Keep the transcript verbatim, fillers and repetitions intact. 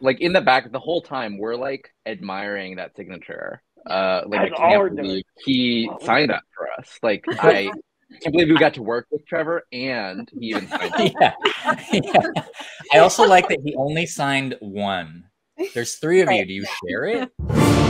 like in the back the whole time we're like admiring that signature. Uh, like I can't believe he signed up for us. Like I can't believe we got to work with Trevor and he even signed up. Yeah. Yeah. I also like that he only signed one. There's three of you. Do you share it?